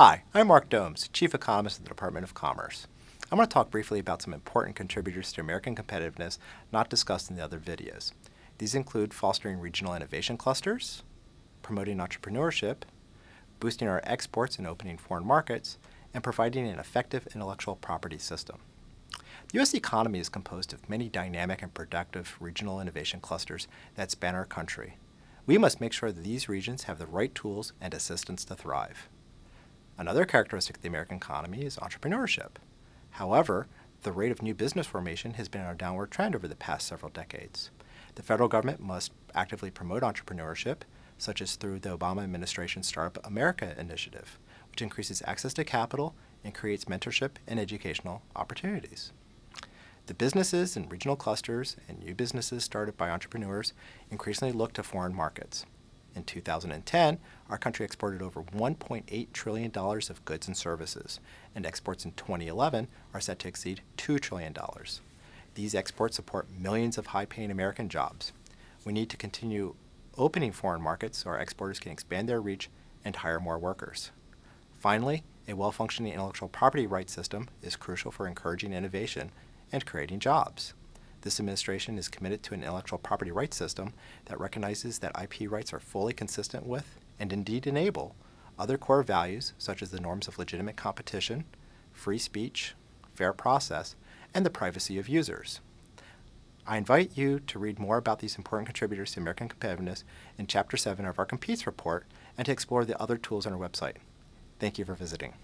Hi, I'm Mark Doms, Chief Economist at the Department of Commerce. I'm going to talk briefly about some important contributors to American competitiveness not discussed in the other videos. These include fostering regional innovation clusters, promoting entrepreneurship, boosting our exports and opening foreign markets, and providing an effective intellectual property system. The U.S. economy is composed of many dynamic and productive regional innovation clusters that span our country. We must make sure that these regions have the right tools and assistance to thrive. Another characteristic of the American economy is entrepreneurship. However, the rate of new business formation has been on a downward trend over the past several decades. The federal government must actively promote entrepreneurship, such as through the Obama administration's Startup America initiative, which increases access to capital and creates mentorship and educational opportunities. The businesses in regional clusters and new businesses started by entrepreneurs increasingly look to foreign markets. In 2010, our country exported over $1.8 trillion of goods and services, and exports in 2011 are set to exceed $2 trillion. These exports support millions of high-paying American jobs. We need to continue opening foreign markets so our exporters can expand their reach and hire more workers. Finally, a well-functioning intellectual property rights system is crucial for encouraging innovation and creating jobs. This administration is committed to an intellectual property rights system that recognizes that IP rights are fully consistent with, and indeed enable, other core values such as the norms of legitimate competition, free speech, fair process, and the privacy of users. I invite you to read more about these important contributors to American competitiveness in Chapter 7 of our Competes report and to explore the other tools on our website. Thank you for visiting.